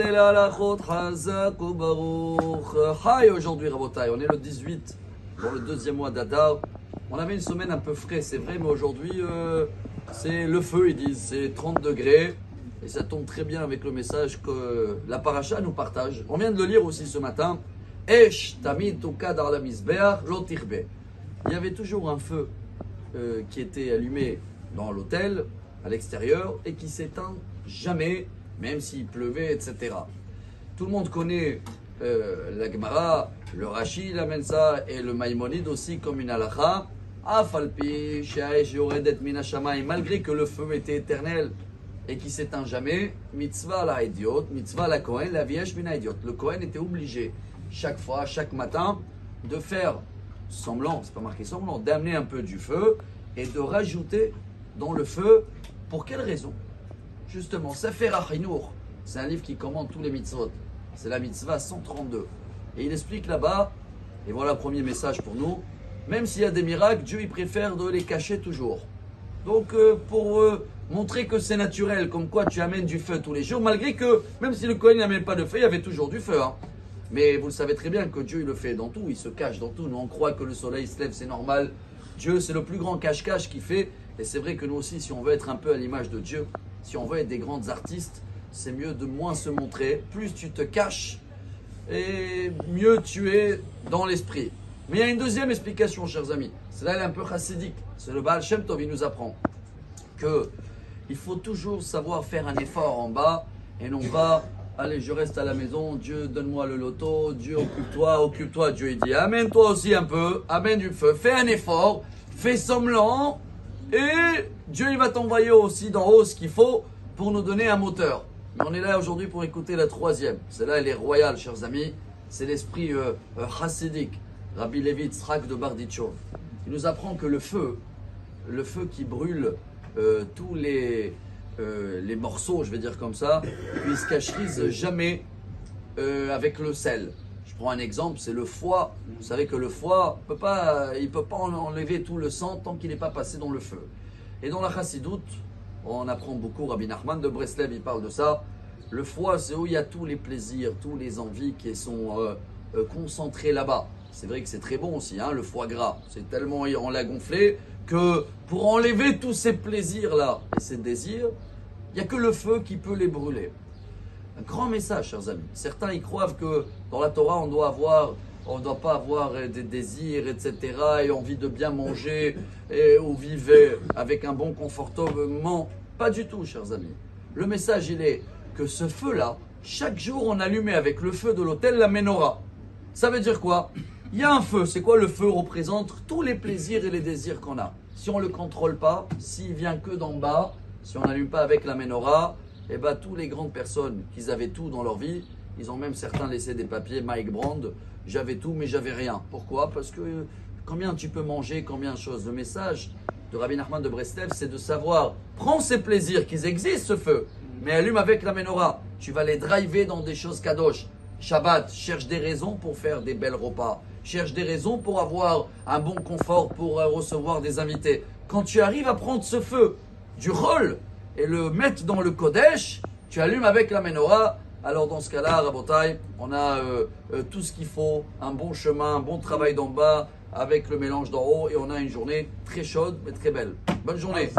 Hi, aujourd'hui, Rabotai, on est le 18, dans le deuxième mois d'Adar. On avait une semaine un peu frais, c'est vrai, mais aujourd'hui, c'est le feu, ils disent, c'est 30 degrés. Et ça tombe très bien avec le message que la paracha nous partage. On vient de le lire aussi ce matin. Il y avait toujours un feu qui était allumé dans l'autel, à l'extérieur, et qui s'éteint jamais, même s'il pleuvait, etc. Tout le monde connaît la Gemara, le Rashi, la Mensa et le Maïmonide aussi comme une halakha afalpi chaï yoredet mina chamaï, malgré que le feu était éternel et qui s'éteint jamais, mitzvah la idiote, mitzvah la kohen, la vieille mina idiote. Le Kohen était obligé chaque fois, chaque matin, de faire semblant, c'est pas marqué semblant, d'amener un peu du feu et de rajouter dans le feu. Pour quelle raison? Justement, Sefer Achinour, c'est un livre qui commande tous les mitzvot. C'est la mitzvah 132. Et il explique là-bas, et voilà le premier message pour nous, même s'il y a des miracles, Dieu il préfère de les cacher toujours. Donc pour montrer que c'est naturel, comme quoi tu amènes du feu tous les jours, malgré que, même si le Kohen n'amène pas de feu, il y avait toujours du feu. Hein. Mais vous le savez très bien que Dieu il le fait dans tout, il se cache dans tout. Nous on croit que le soleil se lève, c'est normal. Dieu c'est le plus grand cache-cache qu'il fait. Et c'est vrai que nous aussi, si on veut être un peu à l'image de Dieu, si on veut être des grands artistes, c'est mieux de moins se montrer. Plus tu te caches et mieux tu es dans l'esprit. Mais il y a une deuxième explication, chers amis. Celle-là, elle est un peu chassidique. C'est le Baal Shem Tov, il nous apprend qu'il faut toujours savoir faire un effort en bas et non pas « Allez, je reste à la maison, Dieu, donne-moi le loto, Dieu, occupe-toi. » Dieu, il dit « Amène-toi aussi un peu, amène du feu, fais un effort, fais semblant. » Et Dieu il va t'envoyer aussi d'en haut ce qu'il faut pour nous donner un moteur. Mais on est là aujourd'hui pour écouter la troisième. Celle-là, elle est royale, chers amis. C'est l'esprit chassidique. Rabbi Levit Srak de Barditchov. Il nous apprend que le feu qui brûle tous les morceaux, je vais dire comme ça, il ne se cachise jamais avec le sel. Je prends un exemple, c'est le foie. Vous savez que le foie, il ne peut pas enlever tout le sang tant qu'il n'est pas passé dans le feu. Et dans la chassidoute, on apprend beaucoup, Rabbi Nachman de Breslev, il parle de ça. Le foie, c'est où il y a tous les plaisirs, tous les envies qui sont concentrés là-bas. C'est vrai que c'est très bon aussi, hein, le foie gras. C'est tellement, on l'a gonflé, que pour enlever tous ces plaisirs-là et ces désirs, il n'y a que le feu qui peut les brûler. Un grand message, chers amis. Certains y croient que dans la Torah, on ne doit pas avoir des désirs, etc. et envie de bien manger et ou vivre avec un bon confortement. Pas du tout, chers amis. Le message, il est que ce feu-là, chaque jour, on allumait avec le feu de l'autel la menorah. Ça veut dire quoi? Il y a un feu. C'est quoi le feu? Représente tous les plaisirs et les désirs qu'on a. Si on ne le contrôle pas, s'il vient que d'en bas, si on n'allume pas avec la menorah, et bien, tous les grandes personnes qui avaient tout dans leur vie, ils ont même certains laissé des papiers, Mike Brand, j'avais tout mais j'avais rien. Pourquoi? Parce que combien tu peux manger, combien de choses. Le message de Rabbi Nachman de Breslev, c'est de savoir, prends ces plaisirs qu'ils existent, ce feu, mais allume avec la menorah. Tu vas les driver dans des choses kadosh. Shabbat, cherche des raisons pour faire des belles repas. Cherche des raisons pour avoir un bon confort, pour recevoir des invités. Quand tu arrives à prendre ce feu du rôle, et le mettre dans le kodesh, tu allumes avec la menorah. Alors dans ce cas-là, Rabotai, on a tout ce qu'il faut, un bon chemin, un bon travail d'en bas, avec le mélange d'en haut, et on a une journée très chaude, mais très belle. Bonne journée.